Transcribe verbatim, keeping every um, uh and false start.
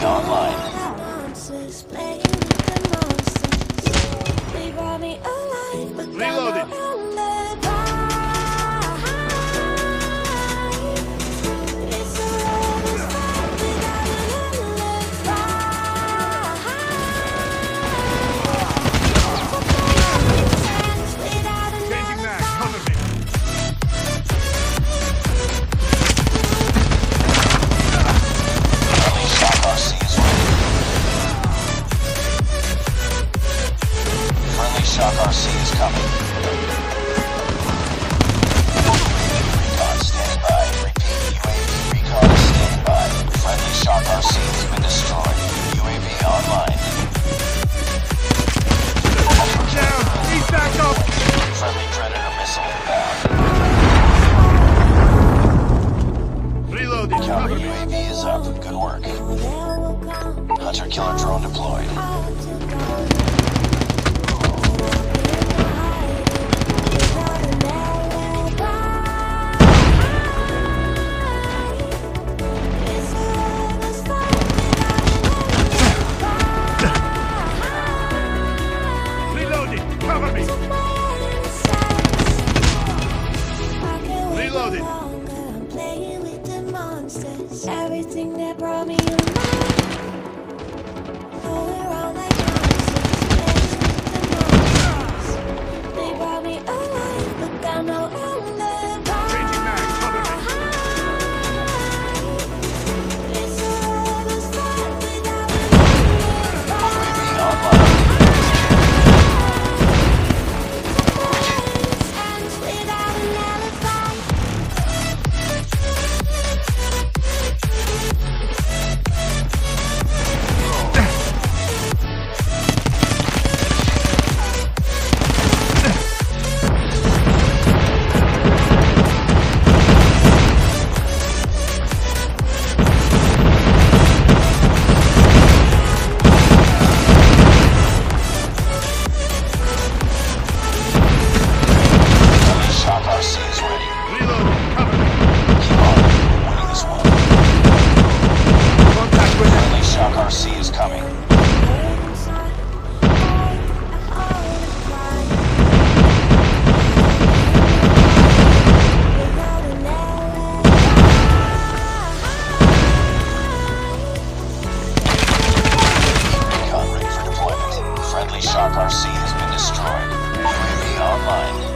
Stop mine. Reloaded. Shock R C has been destroyed. U A V online.